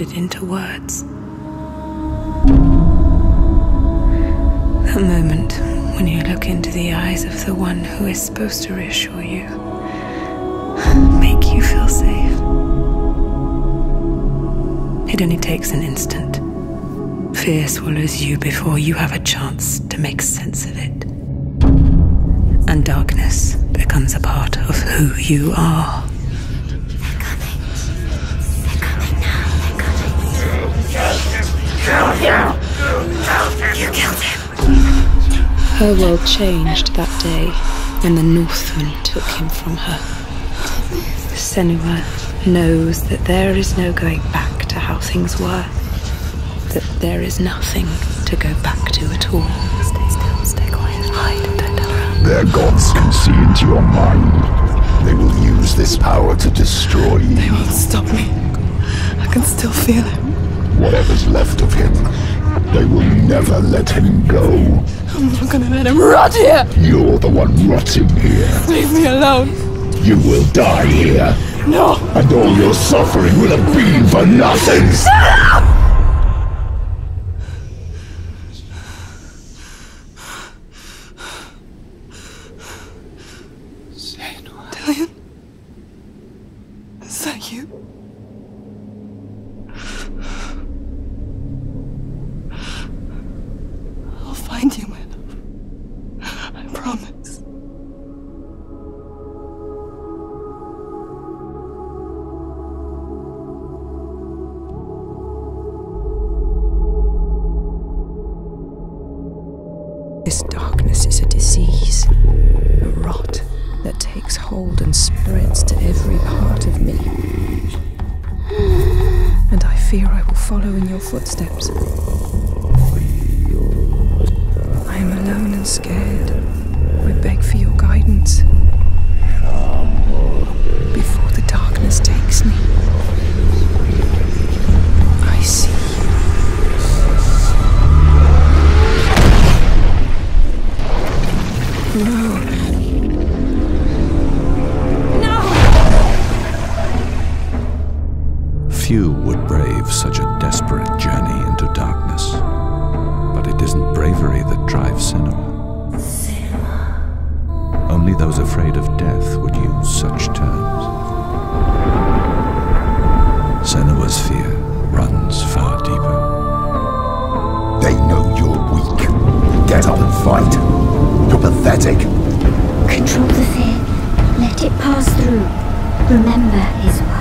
put it into words. That moment when you look into the eyes of the one who is supposed to reassure you, make you feel safe. It only takes an instant. Fear swallows you before you have a chance to make sense of it. And darkness becomes a part of who you are. They're coming. They're coming now. They're coming. You killed him. Her world changed that day when the Northmen took him from her. Senua knows that there is no going back to how things were. That there is nothing to go back to at all. Stay still, stay quiet, hide, Dandera. Their gods can see into your mind. They will use this power to destroy you. They won't stop me. I can still feel him. Whatever's left of him, they will never let him go. I'm not gonna let him rot here! You're the one rotting here. Leave me alone. You will die here. No! And all your suffering will have been for nothing! Shut up! Dillion? Is that you? I'll find you, my love. I promise. This darkness is a disease, a rot that takes hold and spreads to every part of me. And I fear I will follow in your footsteps. I am alone and scared. I beg for your guidance. Before the darkness takes me, I see you. No. Few would brave such a desperate journey into darkness, but it isn't bravery that drives Senua. Senua. Only those afraid of death would use such terms. Senua's fear runs far deeper. They know you're weak. Get up and fight. You're pathetic. Control the fear. Let it pass through. Remember his word.